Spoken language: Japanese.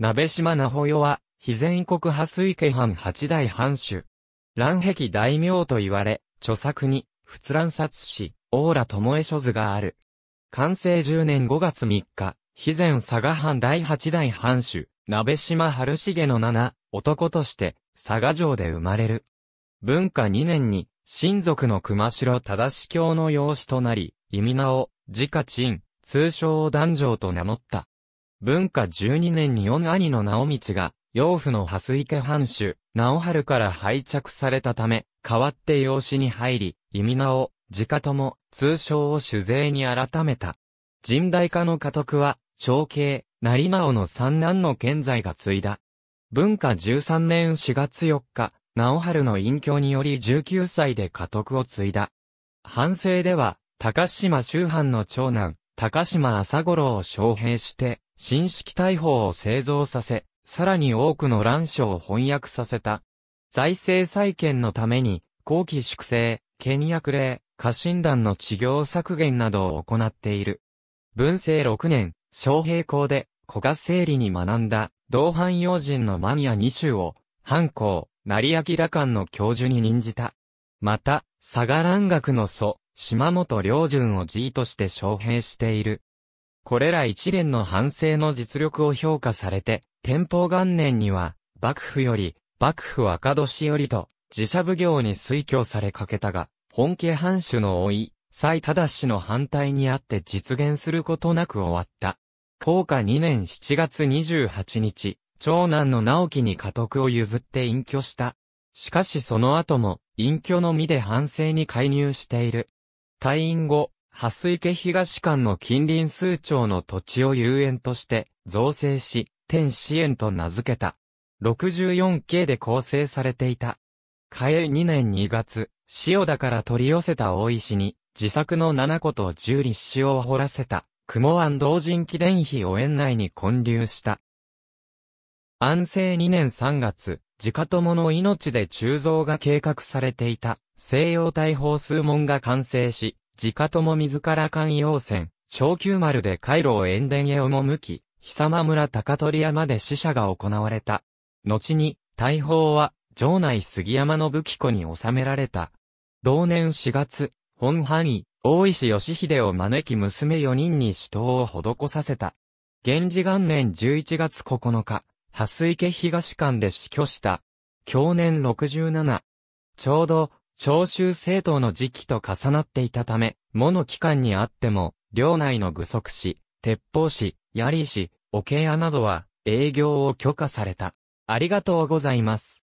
鍋島名保世は、肥前国派水家藩八代藩主。乱壁大名と言われ、著作に、仏乱殺史、王羅巴諸図がある。寛政10年5月3日、肥前佐賀藩第八代藩主、鍋島春重の七、男として、佐賀城で生まれる。文化2年に、親族の熊代忠教の養子となり、忌名を、自家陳、通称を男城と名乗った。文化12年に四兄の直道が、養父の波水家藩主、直春から廃嫡されたため、代わって養子に入り、忌名を、自家友、通称を主税に改めた。神代家の家督は、長兄、成直の三男の健在が継いだ。文化13年4月4日、直春の隠居により19歳で家督を継いだ。藩政では、高島秋藩の長男、高島朝五郎を招聘して、新式大砲を製造させ、さらに多くの乱書を翻訳させた。財政再建のために、後期粛清、倹約令、家臣団の治業削減などを行っている。文政6年、昌平校で、古賀整理に学んだ、同藩要人のマニア2州を、藩校、成明館の教授に任じた。また、佐賀蘭学の祖、島本良順を侍医として招聘している。これら一連の藩政の実力を評価されて、天保元年には、幕府若年よりと、自社奉行に推挙されかけたが、本家藩主の甥い、斉忠の反対にあって実現することなく終わった。弘化2年7月28日、長男の直樹に家督を譲って隠居した。しかしその後も、隠居の身で藩政に介入している。退院後、波水家東館の近隣数町の土地を遊園として造成し、天子園と名付けた。64京で構成されていた。嘉永2年2月、塩田から取り寄せた大石に、自作の七個と十立子を掘らせた、雲庵同人記伝碑を園内に建立した。安政2年3月、自家友の命で鋳造が計画されていた、西洋大砲数門が完成し、自家友自ら艦用船、長久丸で海路を塩田へ赴き、久間村高取山で試射が行われた。後に、大砲は、城内杉山の武器庫に収められた。同年4月、本藩医、大石義秀を招き娘4人に酒盗を施させた。元治元年11月9日。波水家東館で死去した。享年67。ちょうど、長州征討の時期と重なっていたため、喪の期間にあっても、領内の具足師、鉄砲師、槍師、桶屋などは、営業を許可された。ありがとうございます。